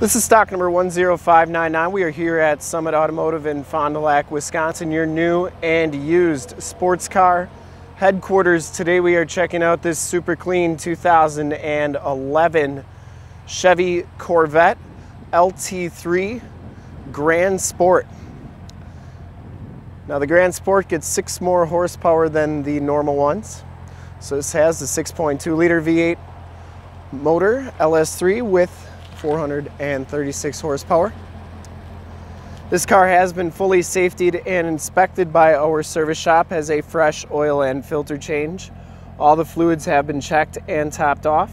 This is stock number 10599. We are here at Summit Automotive in Fond du Lac, Wisconsin, your new and used sports car headquarters. Today we are checking out this super clean 2011 Chevy Corvette LT3 Grand Sport. Now the Grand Sport gets 6 more horsepower than the normal ones. So this has the 6.2 liter V8 motor, LS3 with 436 horsepower. This car has been fully safetied and inspected by our service shop, has a fresh oil and filter change. All the fluids have been checked and topped off.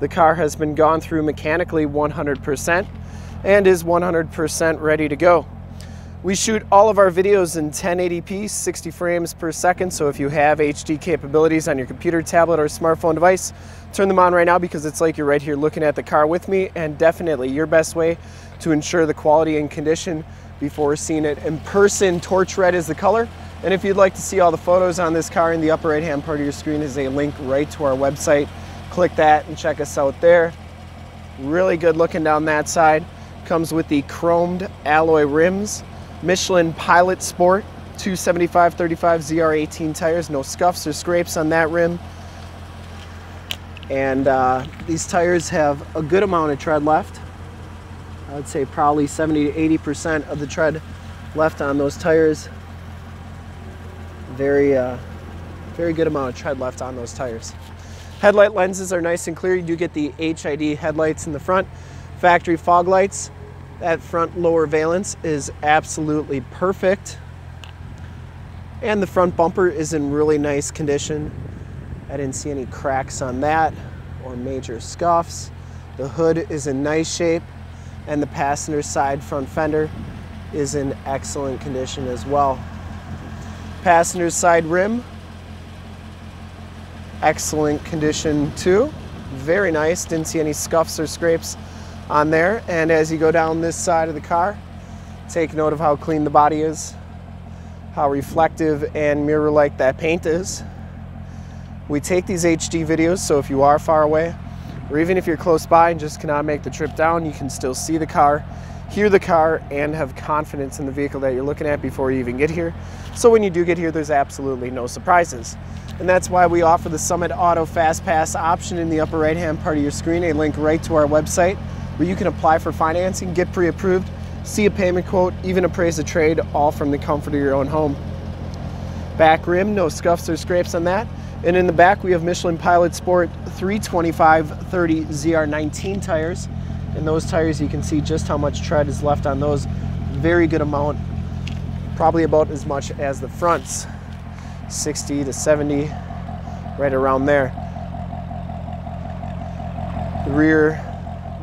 The car has been gone through mechanically 100% and is 100% ready to go. We shoot all of our videos in 1080p, 60 frames per second, so if you have HD capabilities on your computer, tablet, or smartphone device, turn them on right now because it's like you're right here looking at the car with me, and definitely your best way to ensure the quality and condition before seeing it in person. Torch Red is the color, and if you'd like to see all the photos on this car, in the upper right-hand part of your screen is a link right to our website. Click that and check us out there. Really good looking down that side. Comes with the chromed alloy rims. Michelin Pilot Sport 275/35 ZR18 tires, no scuffs or scrapes on that rim, and these tires have a good amount of tread left. I'd say probably 70 to 80% of the tread left on those tires. Very good amount of tread left on those tires. Headlight lenses are nice and clear. You do get the HID headlights in the front, factory fog lights. That front lower valance is absolutely perfect. And the front bumper is in really nice condition. I didn't see any cracks on that or major scuffs. The hood is in nice shape, and the passenger side front fender is in excellent condition as well. Passenger side rim, excellent condition too. Very nice, didn't see any scuffs or scrapes on there. And as you go down this side of the car, take note of how clean the body is, how reflective and mirror-like that paint is. We take these HD videos, so if you are far away, or even if you're close by and just cannot make the trip down, you can still see the car, hear the car, and have confidence in the vehicle that you're looking at before you even get here. So when you do get here, there's absolutely no surprises. And that's why we offer the Summit Auto Fast Pass option in the upper right-hand part of your screen, a link right to our website, where you can apply for financing, get pre-approved, see a payment quote, even appraise a trade, all from the comfort of your own home. Back rim, no scuffs or scrapes on that. And in the back, we have Michelin Pilot Sport 325/30 ZR19 tires. And those tires, you can see just how much tread is left on those. Very good amount, probably about as much as the fronts. 60 to 70, right around there. The rear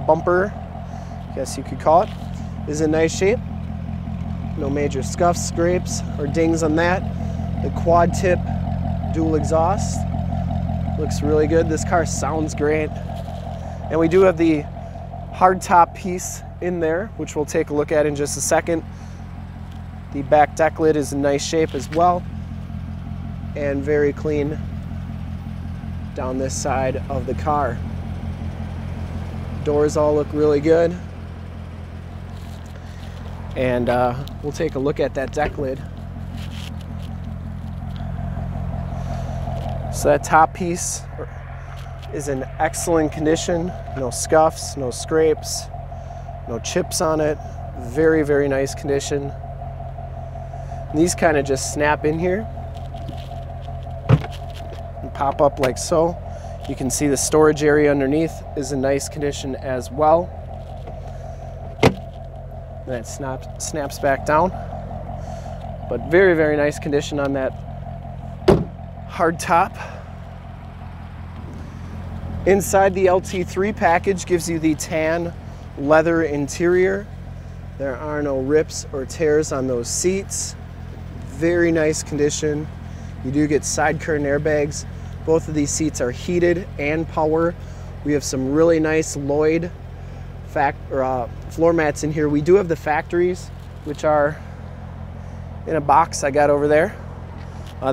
bumper, I guess you could call it, is in nice shape. No major scuffs, scrapes, or dings on that. The quad tip dual exhaust looks really good. This car sounds great. And we do have the hard top piece in there, which we'll take a look at in just a second. The back deck lid is in nice shape as well, and very clean down this side of the car. Doors all look really good, and we'll take a look at that deck lid. So that top piece is in excellent condition. No scuffs, no scrapes, no chips on it. Very nice condition. And these kind of just snap in here and pop up like so. You can see the storage area underneath is in nice condition as well. And it snaps back down. But very nice condition on that hard top. Inside, the LT3 package gives you the tan leather interior. There are no rips or tears on those seats. Very nice condition. You do get side curtain airbags. Both of these seats are heated and power. We have some really nice Lloyd fact-or floor mats in here. We do have the factories, which are in a box I got over there.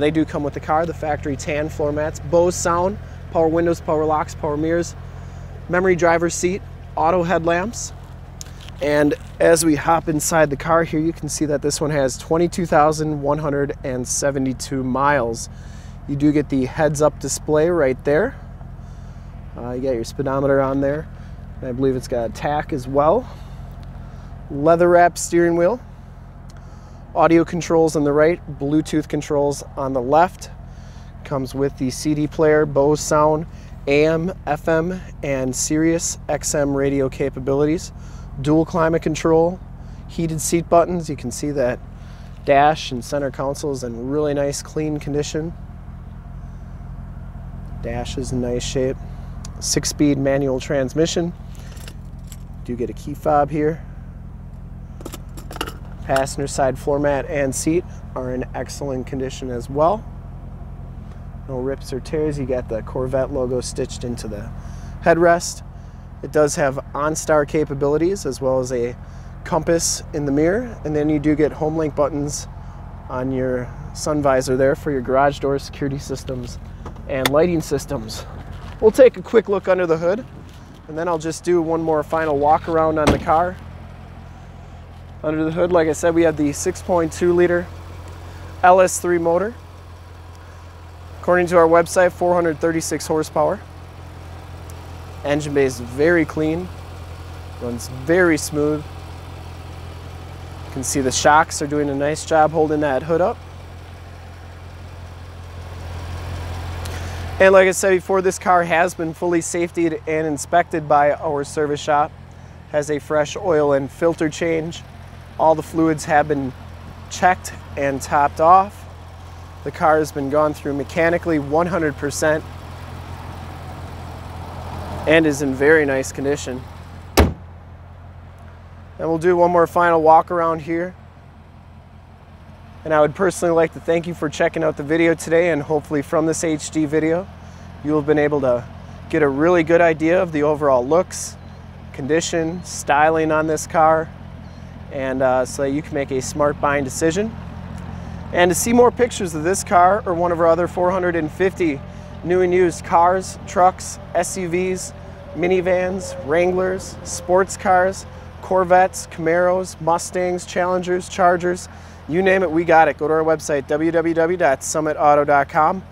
They do come with the car, the factory tan floor mats. Bose sound, power windows, power locks, power mirrors, memory driver's seat, auto headlamps. And as we hop inside the car here, you can see that this one has 22,172 miles. You do get the heads-up display right there. You got your speedometer on there. And I believe it's got a tach as well. Leather-wrapped steering wheel. Audio controls on the right, Bluetooth controls on the left. Comes with the CD player, Bose sound, AM, FM, and Sirius XM radio capabilities. Dual climate control, heated seat buttons. You can see that dash and center console is in really nice, clean condition. Dash is in nice shape. 6-speed manual transmission. Do get a key fob here. Passenger side floor mat and seat are in excellent condition as well. No rips or tears. You got the Corvette logo stitched into the headrest. It does have OnStar capabilities as well as a compass in the mirror, and then you do get HomeLink buttons on your sun visor there for your garage door security systems and lighting systems. We'll take a quick look under the hood, and then I'll just do one more final walk around on the car. Under the hood, like I said, we have the 6.2 liter LS3 motor. According to our website, 436 horsepower. Engine bay is very clean, runs very smooth. You can see the shocks are doing a nice job holding that hood up. And like I said before, this car has been fully safetied and inspected by our service shop. Has a fresh oil and filter change. All the fluids have been checked and topped off. The car has been gone through mechanically 100%. And is in very nice condition. And we'll do one more final walk around here. And I would personally like to thank you for checking out the video today, and hopefully from this HD video you'll have been able to get a really good idea of the overall looks, condition, styling on this car, and so that you can make a smart buying decision. And to see more pictures of this car or one of our other 450 new and used cars, trucks, SUVs, minivans, Wranglers, sports cars, Corvettes, Camaros, Mustangs, Challengers, Chargers, you name it, we got it. Go to our website, www.summitauto.com.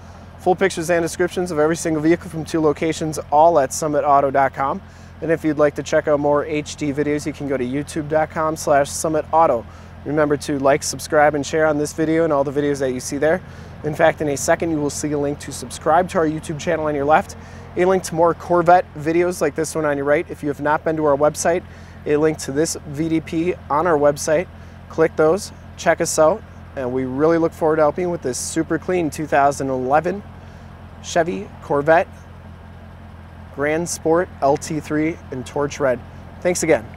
Full pictures and descriptions of every single vehicle from 2 locations, all at summitauto.com. And if you'd like to check out more HD videos, you can go to youtube.com/summitauto. Remember to like, subscribe, and share on this video and all the videos that you see there. In fact, in a second, you will see a link to subscribe to our YouTube channel on your left, a link to more Corvette videos like this one on your right. If you have not been to our website, a link to this VDP on our website. Click those, check us out, and we really look forward to helping you with this super clean 2011 Chevy Corvette Grand Sport LT3 in Torch Red. Thanks again.